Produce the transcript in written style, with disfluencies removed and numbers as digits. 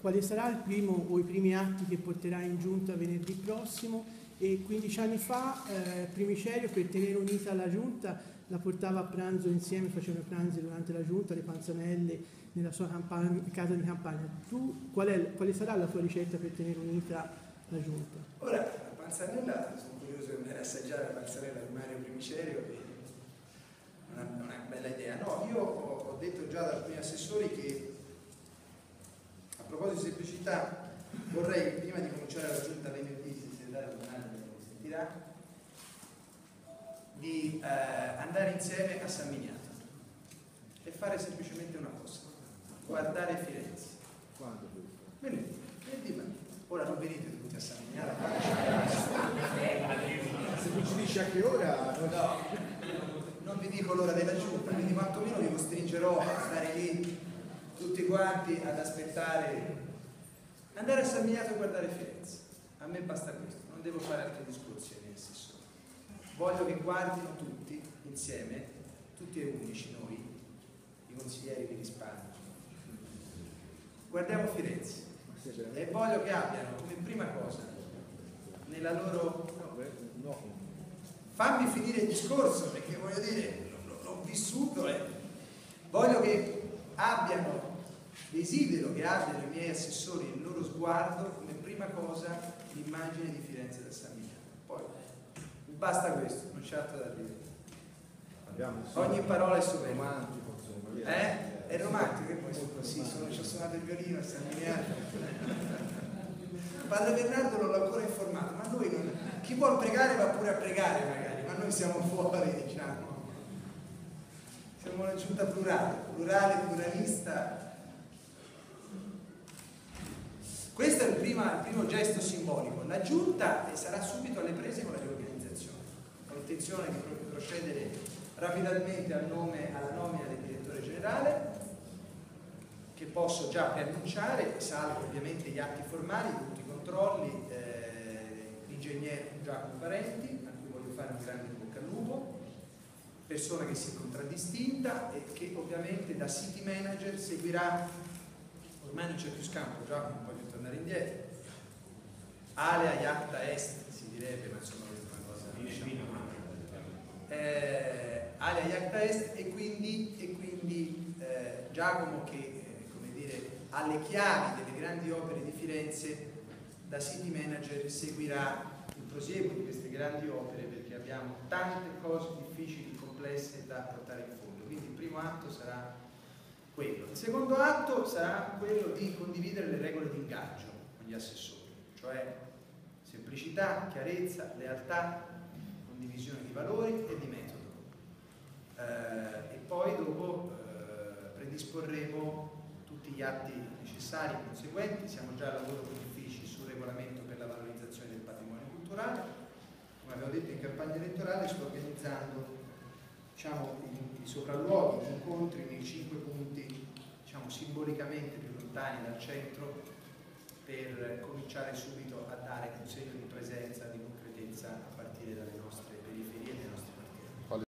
Quale sarà il primo o i primi atti che porterà in giunta venerdì prossimo? E 15 anni fa Primicerio, per tenere unita la giunta, la portava a pranzo insieme, facevano pranzi durante la giunta, le panzanelle nella sua casa di campagna. Tu, quale sarà la tua ricetta per tenere unita la giunta? Ora, la panzanella, sono curioso di andare a assaggiare la panzanella di Mario Primicerio, è una bella idea. No, io ho detto già ad alcuni assessori che, a proposito di semplicità, vorrei, prima di cominciare la giunta venerdì, se il segretario Bernardo mi sentirà, di andare insieme a San Miniato e fare semplicemente una cosa: guardare Firenze. Quando? Venerdì mattina. Ora non venite tutti a San Miniato, se tu ci dici a che ora, no, non vi dico l'ora della giunta, quindi quantomeno vi costringerò a stare lì tutti quanti ad aspettare. Andare a San Miniato e guardare Firenze, a me basta questo, non devo fare altri discorsi agli assessori. Voglio che guardino tutti insieme, tutti e unici noi, i consiglieri di risparmio. Guardiamo Firenze e voglio che abbiano come prima cosa nella loro... Fammi finire il discorso, perché voglio dire, l'ho vissuto e voglio che abbiano, desidero che abbiano i miei assessori il loro sguardo come prima cosa l'immagine di Firenze da San Miniato. Poi basta questo, non c'è altro da dire. Ogni parola è super romantico, insomma. È romantico, e poi sì, ci ho suonato il violino a San Miniato. Padre Bernardo non l'ho ancora informato, ma noi non... chi vuol pregare va pure a pregare magari, ma noi siamo fuori, diciamo. Siamo una giunta plurale, pluralista. Questo è il primo gesto simbolico. La giunta sarà subito alle prese con la riorganizzazione. Intenzione di procedere rapidamente alla nomina del direttore generale, che posso già preannunciare, salvo ovviamente gli atti formali, tutti i controlli. L'ingegnere Giacomo Parenti, a cui voglio fare un grande bocca al lupo, persona che si è contraddistinta e che ovviamente da city manager seguirà, ormai non c'è più scampo, Giacomo non voglio tornare indietro, alea iacta est si direbbe, ma insomma questa è una cosa, diciamo, alea iacta est, e quindi Giacomo, che come dire, ha le chiavi delle grandi opere di Firenze, da city manager seguirà il prosieguo di queste grandi opere, perché abbiamo tante cose difficili, complesse da portare in fondo. Quindi il primo atto sarà quello. Il secondo atto sarà quello di condividere le regole di ingaggio con gli assessori, cioè semplicità, chiarezza, lealtà, divisione di valori e di metodo, e poi dopo predisporremo tutti gli atti necessari e conseguenti. Siamo già al lavoro con gli uffici sul regolamento per la valorizzazione del patrimonio culturale. Come abbiamo detto, in campagna elettorale sto organizzando, diciamo, i sopralluoghi, gli incontri nei 5 punti, diciamo, simbolicamente più lontani dal centro, per cominciare subito a dare un segno di presenza, di concretezza, a partire dalle nostre